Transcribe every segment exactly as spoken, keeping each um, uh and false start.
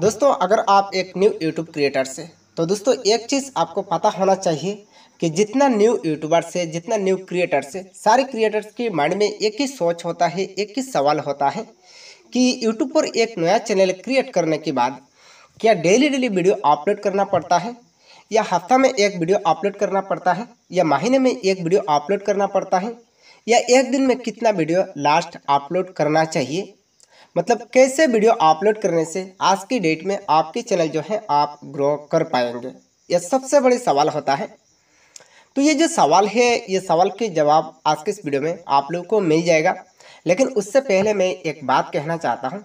दोस्तों अगर आप एक न्यू यूट्यूब क्रिएटर्स हैं तो दोस्तों एक चीज़ आपको पता होना चाहिए कि जितना न्यू यूट्यूबर्स है, जितना न्यू क्रिएटर्स है, सारे क्रिएटर्स के माइंड में एक ही सोच होता है, एक ही सवाल होता है कि यूट्यूब पर एक नया चैनल क्रिएट करने के बाद क्या डेली डेली वीडियो अपलोड करना पड़ता है, या हफ्ता में एक वीडियो अपलोड करना पड़ता है, या महीने में एक वीडियो अपलोड करना पड़ता है, या एक दिन में कितना वीडियो लास्ट अपलोड करना चाहिए। मतलब कैसे वीडियो अपलोड करने से आज की डेट में आपके चैनल जो है आप ग्रो कर पाएंगे, यह सबसे बड़ा सवाल होता है। तो ये जो सवाल है, ये सवाल के जवाब आज के इस वीडियो में आप लोगों को मिल जाएगा। लेकिन उससे पहले मैं एक बात कहना चाहता हूँ,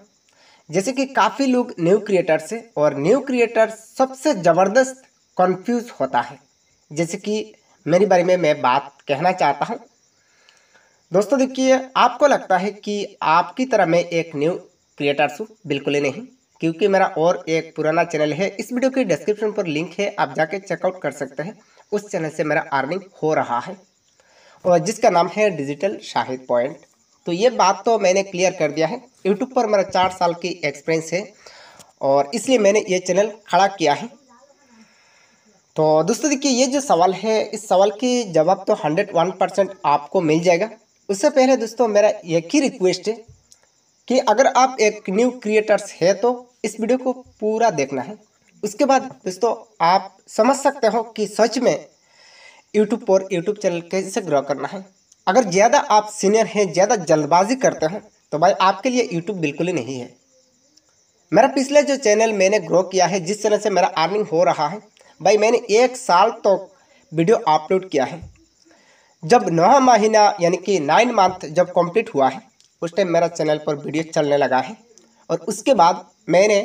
जैसे कि काफ़ी लोग न्यू क्रिएटर्स है और न्यू क्रिएटर्स सबसे ज़बरदस्त कंफ्यूज होता है। जैसे कि मेरी बारे में मैं बात कहना चाहता हूँ। दोस्तों देखिए, आपको लगता है कि आपकी तरह मैं एक न्यू क्रिएटर्स हूँ, बिल्कुल ही नहीं, क्योंकि मेरा और एक पुराना चैनल है। इस वीडियो के डिस्क्रिप्शन पर लिंक है, आप जाके चेकआउट कर सकते हैं। उस चैनल से मेरा अर्निंग हो रहा है और जिसका नाम है डिजिटल शाहिद पॉइंट। तो ये बात तो मैंने क्लियर कर दिया है। यूट्यूब पर मेरा चार साल की एक्सपीरियंस है और इसलिए मैंने ये चैनल खड़ा किया है। तो दोस्तों देखिए, ये जो सवाल है, इस सवाल की जवाब तो हंड्रेड वन परसेंट आपको मिल जाएगा। उससे पहले दोस्तों मेरा एक ही रिक्वेस्ट है कि अगर आप एक न्यू क्रिएटर्स है तो इस वीडियो को पूरा देखना है। उसके बाद दोस्तों आप समझ सकते हो कि सच में यूट्यूब पर यूट्यूब चैनल कैसे ग्रो करना है। अगर ज़्यादा आप सीनियर हैं, ज़्यादा जल्दबाजी करते हैं, तो भाई आपके लिए यूट्यूब बिल्कुल ही नहीं है। मेरा पिछले जो चैनल मैंने ग्रो किया है, जिस चैनल से मेरा अर्निंग हो रहा है, भाई मैंने एक साल तक तो वीडियो अपलोड किया है। जब नौ महीना यानी कि नाइन मंथ जब कंप्लीट हुआ है, उस टाइम मेरा चैनल पर वीडियो चलने लगा है। और उसके बाद मैंने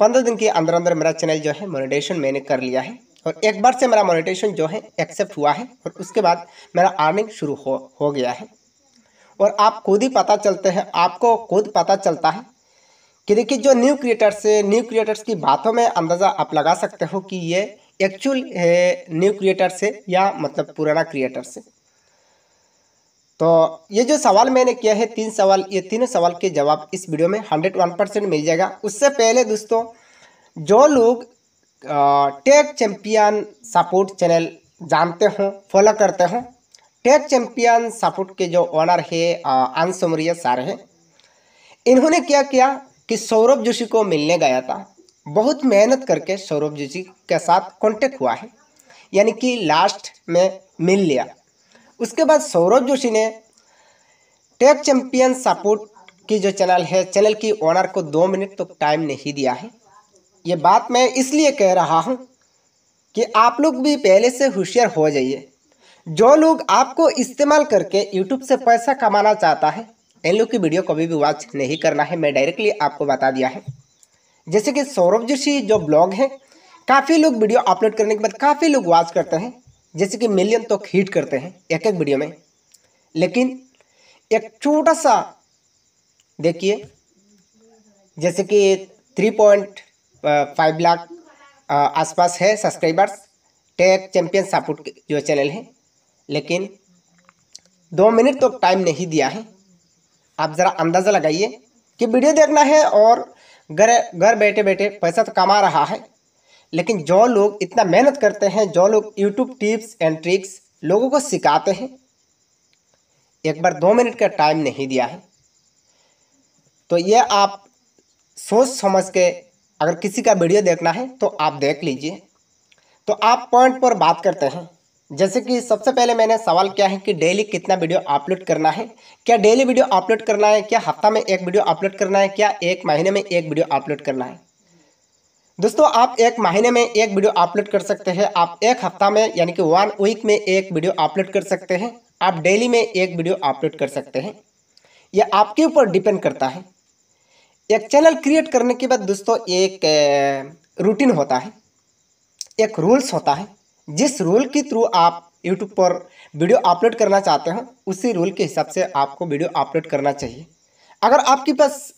पंद्रह दिन के अंदर अंदर मेरा चैनल जो है मोनेटाइजेशन मैंने कर लिया है और एक बार से मेरा मोनेटाइजेशन जो है एक्सेप्ट हुआ है। और उसके बाद मेरा अर्निंग शुरू हो हो गया है। और आप खुद ही पता चलते हैं, आपको खुद पता चलता है कि देखिए, जो न्यू क्रिएटर्स है, न्यू क्रिएटर्स की बातों में अंदाज़ा आप लगा सकते हो कि ये एक्चुअल है न्यू क्रिएटर्स है या मतलब पुराना क्रिएटर्स है। तो ये जो सवाल मैंने किया है, तीन सवाल, ये तीनों सवाल के जवाब इस वीडियो में हंड्रेड वन परसेंट मिल जाएगा। उससे पहले दोस्तों, जो लोग टेक चैम्पियन सपोर्ट चैनल जानते हो, फॉलो करते हो, टेक चैम्पियन सपोर्ट के जो ओनर है अंशमरिया सार हैं, इन्होंने क्या किया कि सौरभ जोशी को मिलने गया था। बहुत मेहनत करके सौरभ जोशी के साथ कॉन्टेक्ट हुआ है, यानी कि लास्ट में मिल लिया। उसके बाद सौरभ जोशी ने टेक चैम्पियन सपोर्ट की जो चैनल है, चैनल की ओनर को दो मिनट तक तो टाइम नहीं दिया है। ये बात मैं इसलिए कह रहा हूँ कि आप लोग भी पहले से होशियार हो जाइए। जो लोग आपको इस्तेमाल करके यूट्यूब से पैसा कमाना चाहता है, इन लोग की वीडियो कभी भी वॉच नहीं करना है। मैं डायरेक्टली आपको बता दिया है। जैसे कि सौरभ जोशी जो ब्लॉग है, काफ़ी लोग वीडियो अपलोड करने के बाद काफ़ी लोग वॉच करते हैं, जैसे कि मिलियन तक हिट करते हैं एक एक वीडियो में। लेकिन एक छोटा सा देखिए, जैसे कि थ्री पॉइंट फाइव लाख आसपास है सब्सक्राइबर्स टेक चैम्पियन सपोर्ट जो चैनल है, लेकिन दो मिनट तक तो टाइम नहीं दिया है। आप ज़रा अंदाज़ा लगाइए कि वीडियो देखना है और घर घर बैठे बैठे पैसा तो कमा रहा है, लेकिन जो लोग इतना मेहनत करते हैं, जो लोग यूट्यूब टिप्स एंड ट्रिक्स लोगों को सिखाते हैं, एक बार दो मिनट का टाइम नहीं दिया है। तो ये आप सोच समझ के अगर किसी का वीडियो देखना है तो आप देख लीजिए। तो आप पॉइंट पर बात करते हैं। जैसे कि सबसे पहले मैंने सवाल किया है कि डेली कितना वीडियो अपलोड करना है, क्या डेली वीडियो अपलोड करना है, क्या हफ्ता में एक वीडियो अपलोड करना है, क्या एक महीने में एक वीडियो अपलोड करना है। दोस्तों आप एक महीने में एक वीडियो अपलोड कर सकते हैं, आप एक हफ्ता में यानी कि वन वीक में एक वीडियो अपलोड कर सकते हैं, आप डेली में एक वीडियो अपलोड कर सकते हैं। यह आपके ऊपर डिपेंड करता है। एक चैनल क्रिएट करने के बाद दोस्तों एक रूटीन होता है, एक रूल्स होता है। जिस रूल के थ्रू आप यूट्यूब पर वीडियो अपलोड करना चाहते हो, उसी रूल के हिसाब से आपको वीडियो अपलोड करना चाहिए। अगर आपके पास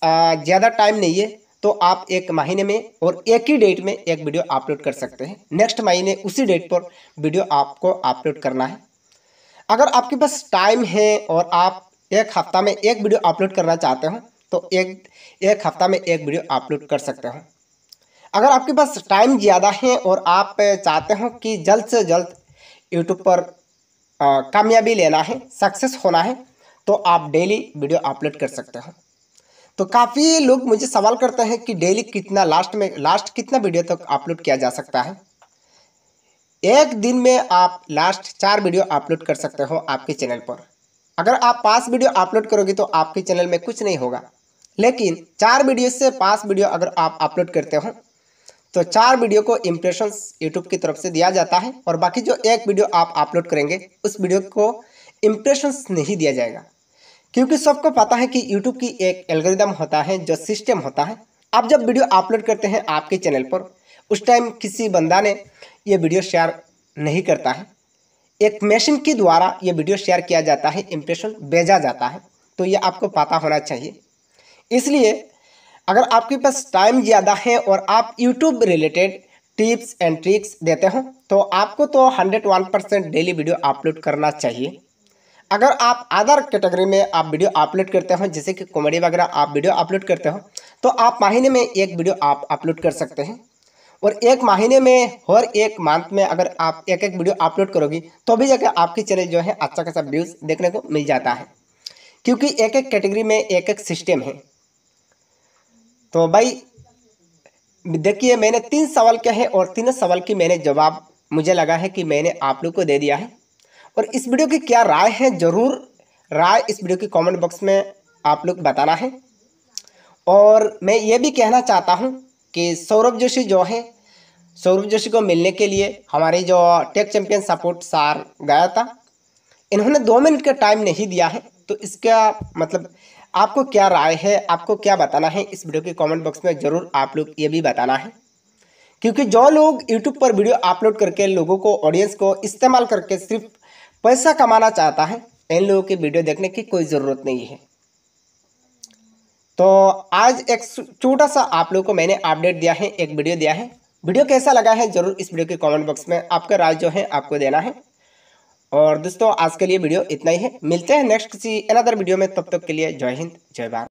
ज़्यादा टाइम नहीं है तो आप एक महीने में और एक ही डेट में एक वीडियो अपलोड कर सकते हैं। नेक्स्ट महीने उसी डेट पर वीडियो आपको अपलोड करना है। अगर आपके पास टाइम है और आप एक हफ्ता में एक वीडियो अपलोड करना चाहते हो, तो एक एक हफ्ता में एक वीडियो अपलोड कर सकते हो। अगर आपके पास टाइम ज़्यादा है और आप चाहते हो कि जल्द से जल्द यूट्यूब पर कामयाबी लेना है, सक्सेस होना है, तो आप डेली वीडियो अपलोड कर सकते हो। तो काफ़ी लोग मुझे सवाल करते हैं कि डेली कितना लास्ट में लास्ट कितना वीडियो तक अपलोड किया जा सकता है। एक दिन में आप लास्ट चार वीडियो अपलोड कर सकते हो आपके चैनल पर। अगर आप पाँच वीडियो अपलोड करोगे तो आपके चैनल में कुछ नहीं होगा, लेकिन चार वीडियो से पाँच वीडियो अगर आप अपलोड करते हो तो चार वीडियो को इम्प्रेशंस यूट्यूब की तरफ से दिया जाता है और बाकी जो एक वीडियो आप अपलोड करेंगे उस वीडियो को इम्प्रेशंस नहीं दिया जाएगा, क्योंकि सबको पता है कि यूट्यूब की एक एल्गोरिदम होता है, जो सिस्टम होता है। आप जब वीडियो अपलोड करते हैं आपके चैनल पर, उस टाइम किसी बंदा ने ये वीडियो शेयर नहीं करता है, एक मशीन के द्वारा ये वीडियो शेयर किया जाता है, इम्प्रेशन भेजा जाता है। तो ये आपको पता होना चाहिए। इसलिए अगर आपके पास टाइम ज़्यादा है और आप YouTube related tips and tricks देते हो तो आपको तो hundred one percent daily video upload करना चाहिए। अगर आप अदर कैटेगरी में आप वीडियो अपलोड करते हो, जैसे कि कॉमेडी वगैरह आप वीडियो अपलोड करते हो, तो आप महीने में एक वीडियो आप अपलोड कर सकते हैं। और एक महीने में और एक मंथ में अगर आप एक एक वीडियो अपलोड करोगी तो भी जाकर आपके चैनल जो है अच्छा खासा व्यूज़ देखने को मिल जाता है, क्योंकि एक एक कैटेगरी में एक एक सिस्टम है। तो भाई देखिए, मैंने तीन सवाल किए हैं और तीनों सवाल की मैंने जवाब मुझे लगा है कि मैंने आप लोग को दे दिया है। और इस वीडियो की क्या राय है, ज़रूर राय इस वीडियो की कमेंट बॉक्स में आप लोग बताना है। और मैं ये भी कहना चाहता हूँ कि सौरभ जोशी जो है, सौरभ जोशी को मिलने के लिए हमारे जो टेक चैम्पियन सपोर्ट सार गया था, इन्होंने दो मिनट का टाइम नहीं दिया है। तो इसका मतलब आपको क्या राय है, आपको क्या बताना है, इस वीडियो के कमेंट बॉक्स में ज़रूर आप लोग ये भी बताना है, क्योंकि जो लोग यूट्यूब पर वीडियो अपलोड करके लोगों को, ऑडियंस को इस्तेमाल करके सिर्फ पैसा कमाना चाहता है, इन लोगों की वीडियो देखने की कोई ज़रूरत नहीं है। तो आज एक छोटा सा आप लोगों को मैंने अपडेट दिया है, एक वीडियो दिया है। वीडियो कैसा लगा है ज़रूर इस वीडियो के कॉमेंट बॉक्स में आपका राय जो है आपको देना है। और दोस्तों आज के लिए वीडियो इतना ही है, मिलते हैं नेक्स्ट किसी अनदर वीडियो में। तब तक के लिए जय हिंद, जय भारत।